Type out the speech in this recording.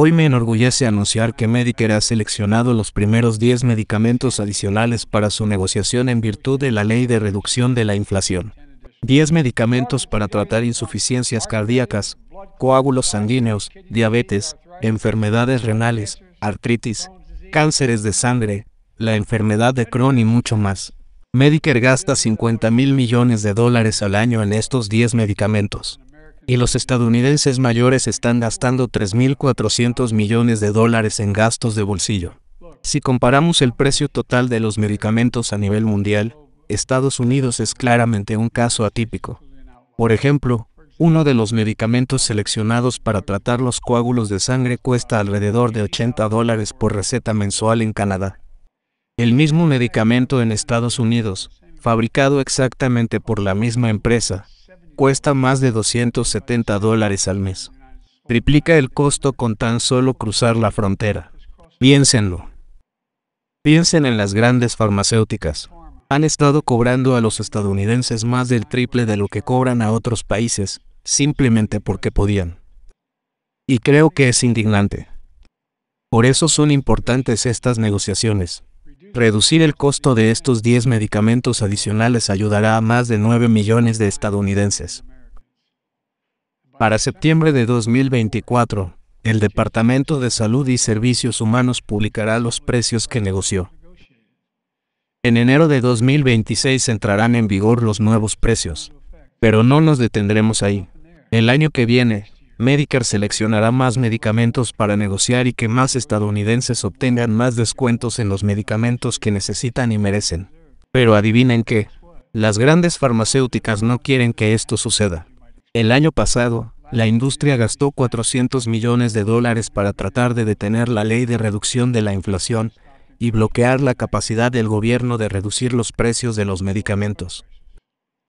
Hoy me enorgullece anunciar que Medicare ha seleccionado los primeros 10 medicamentos adicionales para su negociación en virtud de la Ley de Reducción de la Inflación. 10 medicamentos para tratar insuficiencias cardíacas, coágulos sanguíneos, diabetes, enfermedades renales, artritis, cánceres de sangre, la enfermedad de Crohn y mucho más. Medicare gasta $50 mil millones al año en estos 10 medicamentos. Y los estadounidenses mayores están gastando $3.400 millones en gastos de bolsillo. Si comparamos el precio total de los medicamentos a nivel mundial, Estados Unidos es claramente un caso atípico. Por ejemplo, uno de los medicamentos seleccionados para tratar los coágulos de sangre cuesta alrededor de $80 por receta mensual en Canadá. El mismo medicamento en Estados Unidos, fabricado exactamente por la misma empresa, cuesta más de $270 al mes. Triplica el costo con tan solo cruzar la frontera. Piénsenlo. Piensen en las grandes farmacéuticas. Han estado cobrando a los estadounidenses más del triple de lo que cobran a otros países, simplemente porque podían. Y creo que es indignante. Por eso son importantes estas negociaciones. Reducir el costo de estos 10 medicamentos adicionales ayudará a más de 9 millones de estadounidenses. Para septiembre de 2024, el Departamento de Salud y Servicios Humanos publicará los precios que negoció. En enero de 2026 entrarán en vigor los nuevos precios. Pero no nos detendremos ahí. El año que viene, Medicare seleccionará más medicamentos para negociar y que más estadounidenses obtengan más descuentos en los medicamentos que necesitan y merecen. Pero adivinen qué, las grandes farmacéuticas no quieren que esto suceda. El año pasado, la industria gastó $400 millones para tratar de detener la ley de reducción de la inflación y bloquear la capacidad del gobierno de reducir los precios de los medicamentos.